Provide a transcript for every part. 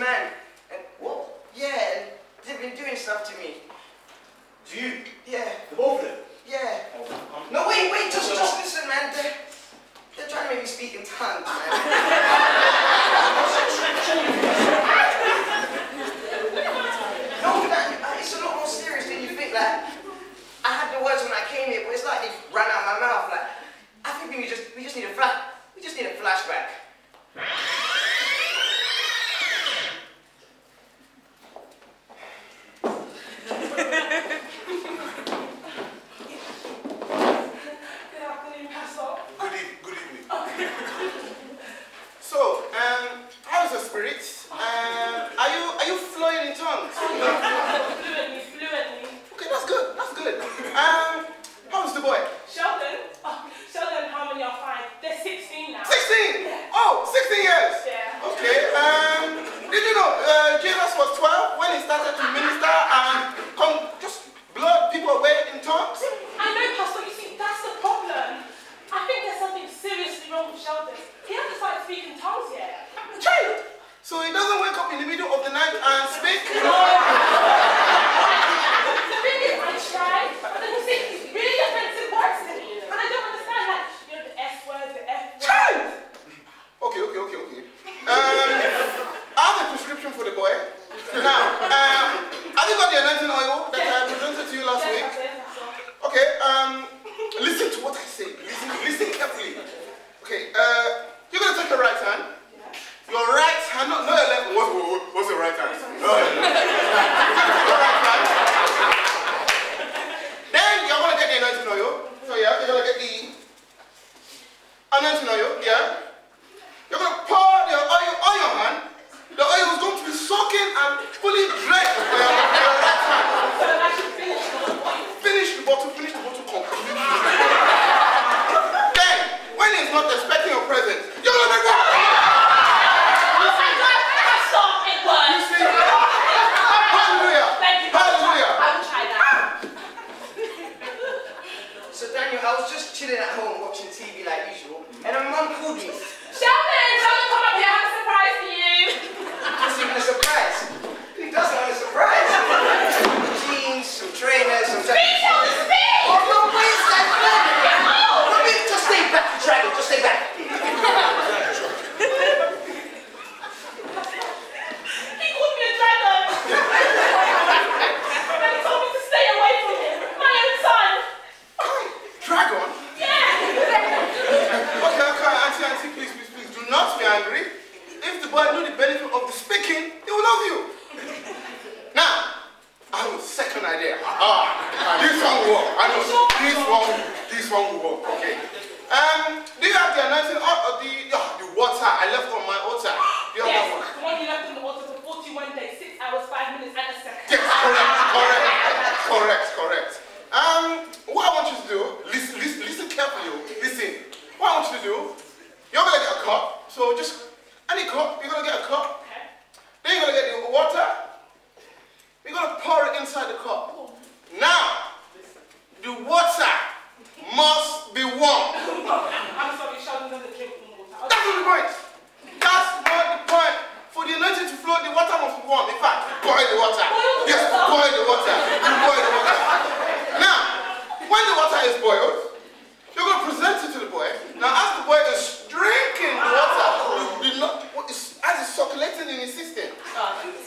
man, and what? Yeah, and they've been doing stuff to me. Do you? Yeah. The both of them? Yeah. Oh, no, wait, just listen, man. They're trying to make me speak in tongues, man.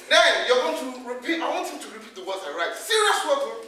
Then you're going to repeat, I want him to repeat the words I write. Serious words.